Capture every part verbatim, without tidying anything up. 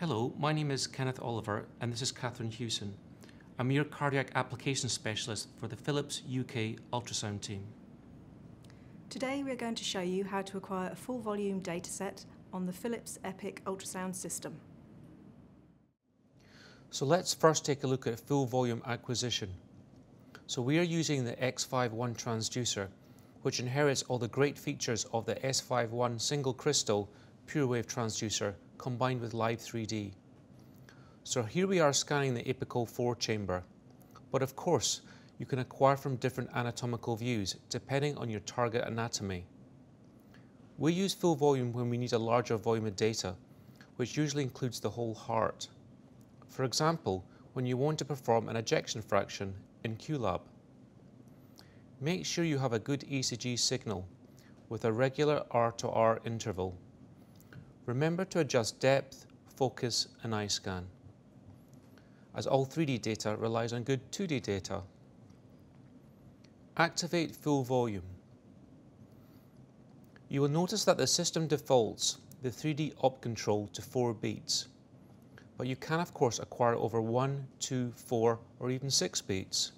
Hello, my name is Kenneth Oliver and this is Catherine Hewson. I'm your Cardiac Application Specialist for the Philips U K ultrasound team. Today we're going to show you how to acquire a full volume dataset on the Philips EPIQ ultrasound system. So let's first take a look at full volume acquisition. So we are using the X five one transducer, which inherits all the great features of the S five one single crystal pure wave transducer combined with live three D. So here we are scanning the EPIQ four chamber, but of course you can acquire from different anatomical views depending on your target anatomy. We use full volume when we need a larger volume of data, which usually includes the whole heart. For example, when you want to perform an ejection fraction in QLab. Make sure you have a good E C G signal with a regular R to R interval. Remember to adjust depth, focus and eye scan, as all three D data relies on good two D data. Activate full volume. You will notice that the system defaults the three D op control to four beats, but you can of course acquire over one, two, four or even six beats.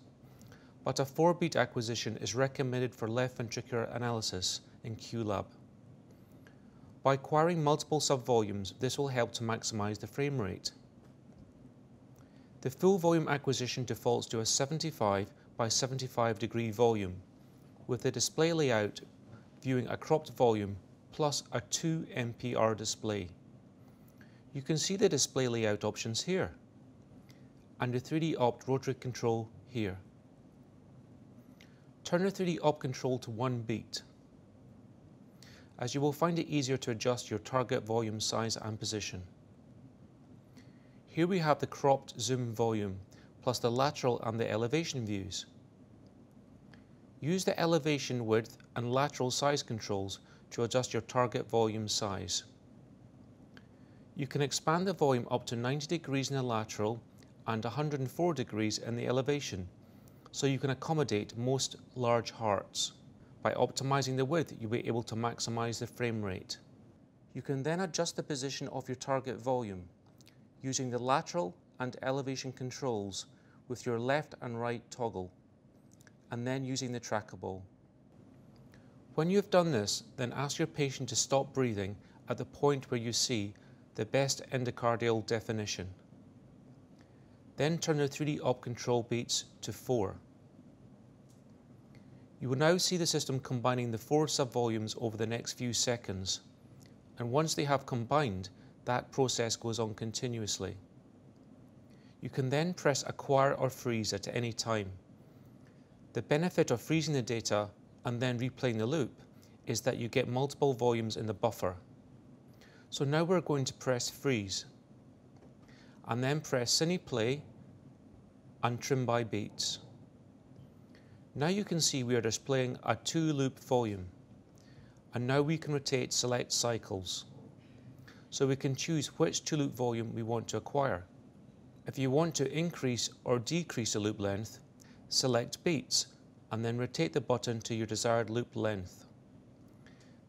But a four beat acquisition is recommended for left ventricular analysis in QLab. By acquiring multiple subvolumes, this will help to maximize the frame rate. The full volume acquisition defaults to a seventy-five by seventy-five degree volume, with the display layout viewing a cropped volume plus a two M P R display. You can see the display layout options here, and the three D opt rotary control here. Turn the three D opt control to one beat, as you will find it easier to adjust your target volume size and position. Here we have the cropped zoom volume, plus the lateral and the elevation views. Use the elevation width and lateral size controls to adjust your target volume size. You can expand the volume up to ninety degrees in the lateral and one hundred four degrees in the elevation, so you can accommodate most large hearts. By optimizing the width, you'll be able to maximize the frame rate. You can then adjust the position of your target volume using the lateral and elevation controls with your left and right toggle, and then using the trackable. When you have done this, then ask your patient to stop breathing at the point where you see the best endocardial definition. Then turn the three D op control beats to four. You will now see the system combining the four subvolumes over the next few seconds, and once they have combined, that process goes on continuously. You can then press acquire or freeze at any time. The benefit of freezing the data and then replaying the loop is that you get multiple volumes in the buffer. So now we're going to press freeze, and then press cine play and trim by beats. Now you can see we are displaying a two-loop volume, and now we can rotate select cycles, so we can choose which two-loop volume we want to acquire. If you want to increase or decrease the loop length, select beats and then rotate the button to your desired loop length.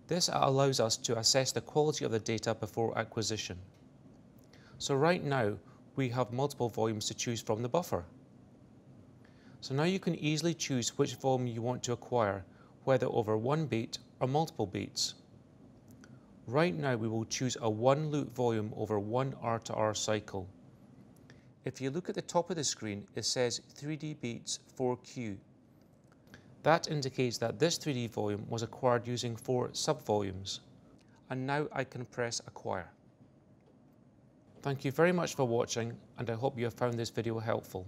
This allows us to assess the quality of the data before acquisition. So right now we have multiple volumes to choose from the buffer. So now you can easily choose which volume you want to acquire, whether over one beat or multiple beats. Right now we will choose a one loop volume over one R to R cycle. If you look at the top of the screen, it says three D beats four Q. That indicates that this three D volume was acquired using four subvolumes. And now I can press acquire. Thank you very much for watching, and I hope you have found this video helpful.